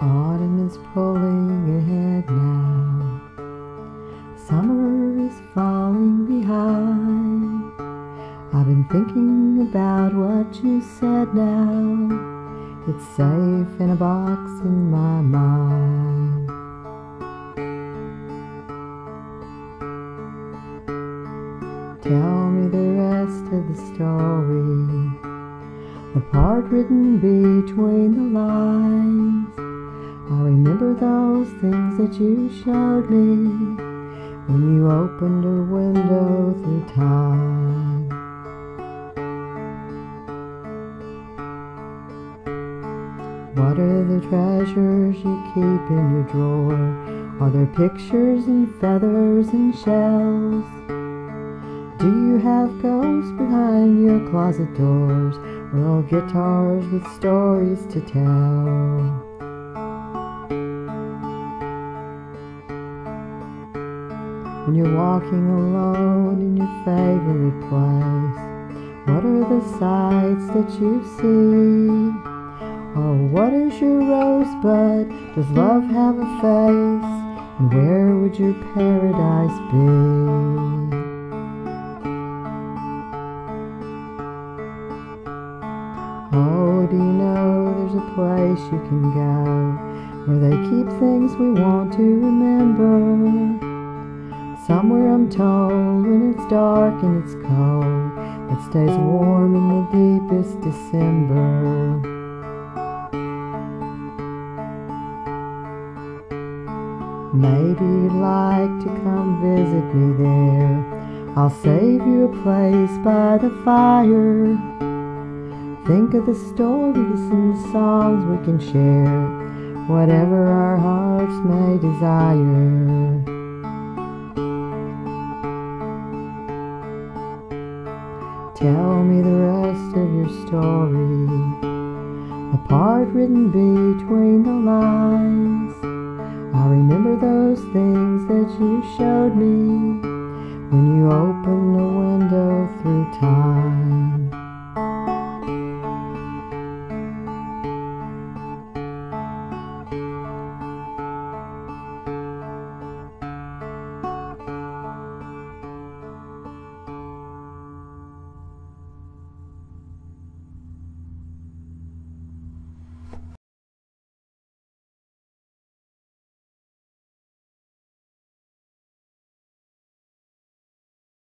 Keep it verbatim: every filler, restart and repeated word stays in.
Autumn is pulling ahead now. Summer is falling behind. I've been thinking about what you said now. It's safe in a box in my mind. Tell me the rest of the story, the part written between the lines. I remember those things that you showed me when you opened a window through time. What are the treasures you keep in your drawer? Are there pictures and feathers and shells? Do you have ghosts behind your closet doors? Or old guitars with stories to tell? When you're walking alone in your favorite place, what are the sights that you see? Oh, what is your rosebud? Does love have a face? And where would your paradise be? Oh, do you know there's a place you can go where they keep things we want to remember? Somewhere, I'm told, when it's dark and it's cold, that stays warm in the deepest December. Maybe you'd like to come visit me there. I'll save you a place by the fire. Think of the stories and the songs we can share, whatever our hearts may desire. Tell me the rest of your story, the part written between the lines. I remember those things that you showed me when you opened the window through time.